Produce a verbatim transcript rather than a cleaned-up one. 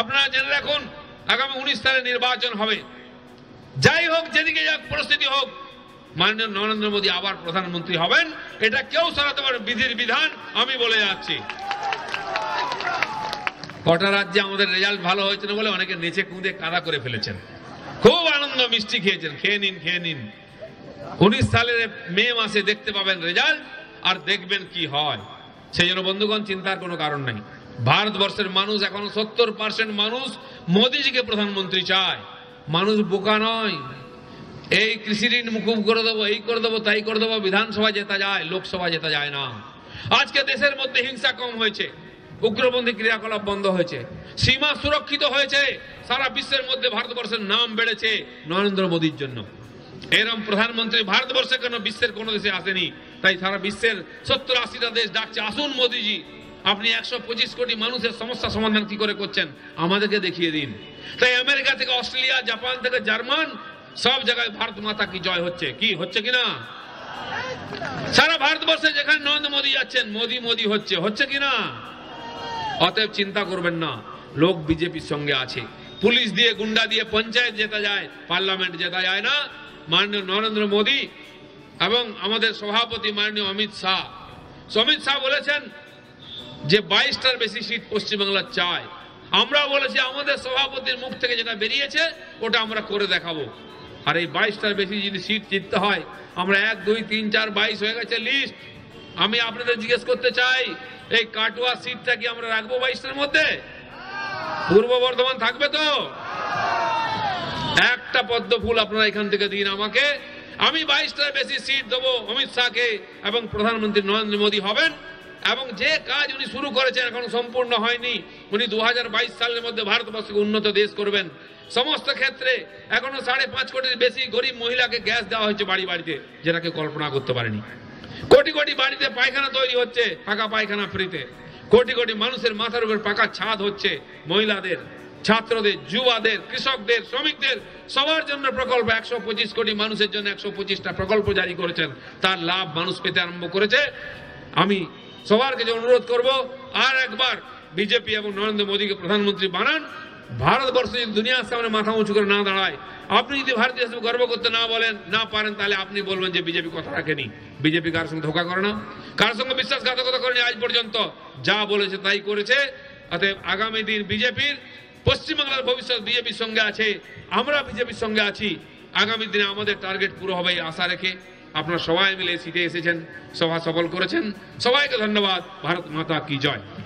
আপনারা জেনে রাখুন আগামী উনিশ সালে নির্বাচন হবে। যাই হোক, যেদিকে যাক পরিস্থিতি হোক, মাননীয় নরেন্দ্র মোদি আবার প্রধানমন্ত্রী হবেন, এটা কেউ সরাতে পারে বিধির বিধান। আমি বলে যাচ্ছি, কটা রাজ্যে আমাদের রেজাল্ট ভালো হয়েছে না বলে অনেকে নেচে কুঁদে কাঁদা করে ফেলেছেন, খুব আনন্দ মিষ্টি খেয়েছেন, খেয়ে নিন খেয়ে নিন। উনিশ সালের মে মাসে দেখতে পাবেন রেজাল্ট, আর দেখবেন কি হয়। সেই জন্য বন্ধুগণ, চিন্তার কোনো কারণ নাই। ভারতবর্ষের মানুষ এখন সত্তর পার্সেন্ট মানুষ মোদিজিকে প্রধানমন্ত্রী চায়। মানুষ বোকা নয়। এই কৃষি ঋণ মুকুব করে দেবো, এই করে দেবো, তাই করে দেবো, বিধানসভা জেতা যায়, লোকসভা জেতা যায় না। আজকে দেশের মধ্যে হিংসা কম হয়েছে, উগ্রপন্থী ক্রিয়াকলাপ বন্ধ হয়েছে, সীমা সুরক্ষিত হয়েছে, সারা বিশ্বের মধ্যে ভারতবর্ষের নাম বেড়েছে নরেন্দ্র মোদির জন্য। এরকম প্রধানমন্ত্রী ভারতবর্ষে কেন বিশ্বের কোনো দেশে আসেনি। তাই সারা বিশ্বের সত্তর আশিটা দেশ ডাকছে, আসুন মোদিজি, আপনি একশো পঁচিশ কোটি মানুষের সমস্যা সমাধান কি করে করছেন আমাদেরকে দেখিয়ে দিন। তাই আমেরিকা থেকে অস্ট্রেলিয়া, জাপান থেকে জার্মান, সব জায়গায় ভারত মাতা কি জয় হচ্ছে, কি হচ্ছে কিনা। সারা ভারতবর্ষে যেখানে নরেন্দ্র মোদি যাচ্ছেন, মোদি মোদি হচ্ছে, হচ্ছে কিনা। অতএব চিন্তা করবেন না, লোক বিজেপির সঙ্গে আছে। পুলিশ দিয়ে গুন্ডা দিয়ে পঞ্চায়েত জেতা যায়, পার্লামেন্ট জেতা যায় না। মাননীয় নরেন্দ্র মোদি এবং আমাদের সভাপতি মাননীয় অমিত শাহ, অমিত শাহ বলেছেন যে বাইশটার বেশি সিট পশ্চিমবাংলা চায়। আমরা বলেছি আমাদের সভাপতির মুখ থেকে যেটা বেরিয়েছে ওটা আমরা করে দেখাবো। আর এই বাইশটার বেশি যদি সিট জিততে হয়, আমরা এক দুই তিন চার বাইশ হয়ে গেছে লিস্ট। আমি আপনাদের জিজ্ঞেস করতে চাই, এই কাটুয়া সিটটা কি আমরা রাখবো বাইশটার মধ্যে? পূর্ব বর্ধমান থাকবে তো? একটা পদ্ম ফুল আপনারা এখান থেকে দিন আমাকে। আমি বাইশটার বেশি সিট দেবো অমিত শাহকে, এবং প্রধানমন্ত্রী নরেন্দ্র মোদী হবেন। এবং যে কাজ উনি শুরু করেছেন এখনো সম্পূর্ণ হয়নি, উনি দু হাজার বাইশ সালের মধ্যে ভারতবর্ষকে উন্নত দেশ করবেন। সমস্ত ক্ষেত্রে এখনো সাড়ে পাঁচ কোটির বেশি গরিব মহিলাকে গ্যাস দেওয়া হয়েছে বাড়ি বাড়িতে, যেটাকে কল্পনা করতে পারেনি। কোটি কোটি বাড়িতে পায়খানা তৈরি হচ্ছে, ফাঁকা পায়খানা ফ্রিতে। কোটি কোটি মানুষের মাথার উপর পাকা ছাদ হচ্ছে, মহিলাদের, ছাত্রদের, যুবাদের, কৃষকদের, শ্রমিকদের, সবার জন্য প্রকল্প। একশো পঁচিশ কোটি মানুষের জন্য একশো পঁচিশটা প্রকল্প জারি করেছেন, তার লাভ মানুষ পেতে আরম্ভ করেছে। আমি সবার কাছে অনুরোধ করব, আর একবার বিজেপি এবং নরেন্দ্র মোদীকে প্রধানমন্ত্রী বানান। ভারতবর্ষ যদি দুনিয়ার সামনে মাথা উঁচু করে না দাঁড়ায়, আপনি যদি ভারতীয় হিসেবে গর্ব করতে না বলেন না পারেন, তাহলে আপনি বলবেন যে বিজেপি কথা রাখেনি। বিজেপি কার সঙ্গে ধোকা করে না, কার সঙ্গে বিশ্বাসঘাতকতা করেনি, আজ পর্যন্ত যা বলেছে তাই করেছে। অতএব আগামী দিন বিজেপির, পশ্চিমবাংলার ভবিষ্যৎ বিজেপির সঙ্গে আছে, আমরা বিজেপির সঙ্গে আছি। আগামী দিনে আমাদের টার্গেট পুরো হবে এই আশা রেখে আপনারা সবাই মিলে সিটে এসেছেন, সভা সফল করেছেন। সবাইকে ধন্যবাদ। ভারত মাতা কি জয়।